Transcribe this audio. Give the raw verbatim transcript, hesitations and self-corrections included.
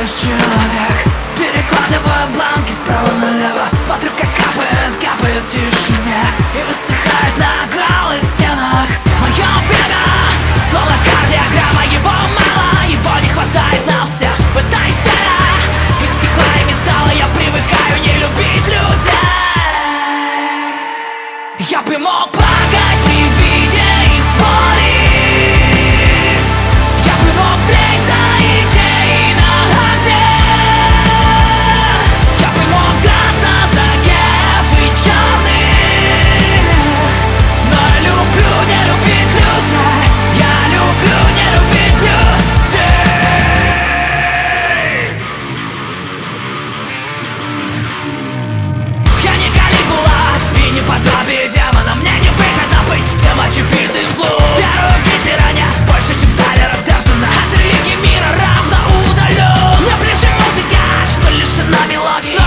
лишь человек. Перекладываю бланки справа налево, смотрю, как капает, капает в тишине и высыхает на голых стенах. Мое время словно кардиограмма, его мало, его не хватает на всех. В этой сфере из стекла и металла я привыкаю не любить людей. Я бы мог плакать при виде их боли, я бы мог треть за идеи на огне, я бы мог драться за геев и черных. Но я люблю не любить людей, я люблю не любить людей. Я не Калигула и не подобие демона, мне не выгодно быть тем очевидным злом. Верую в Гитлера больше, чем в Талера Дердена, от религии мира равно удален. Мне ближе музыка, что лишена мелодии.